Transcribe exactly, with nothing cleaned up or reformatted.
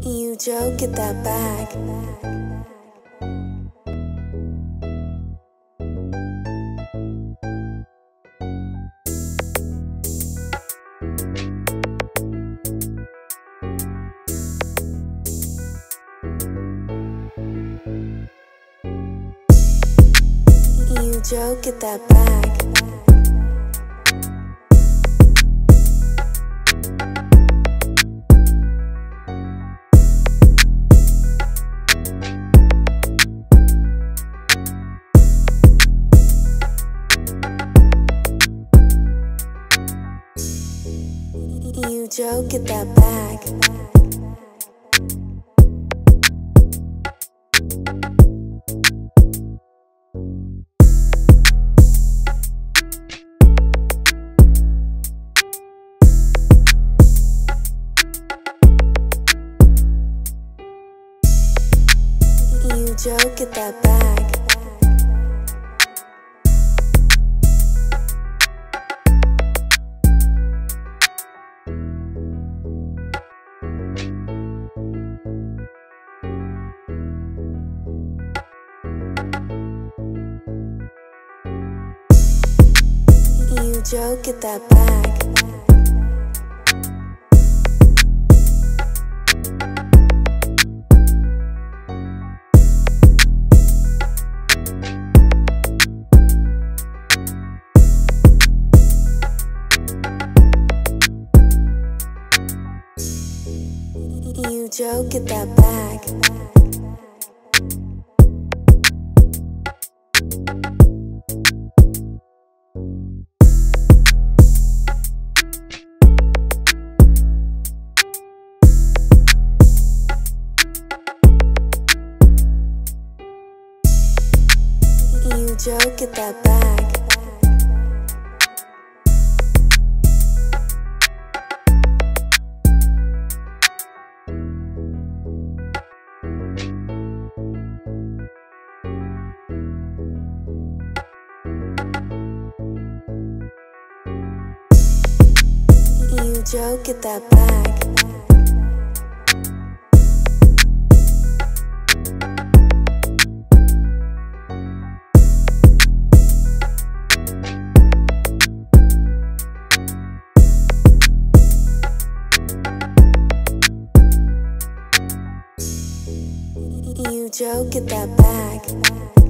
You joke, get that bag. Joe, get that bag. You Joe, get that bag. Joe, get that bag. You Joe, get that bag. You Joe, get that bag. You Joe, get that bag. Joe, get that bag. You Joe, get that bag.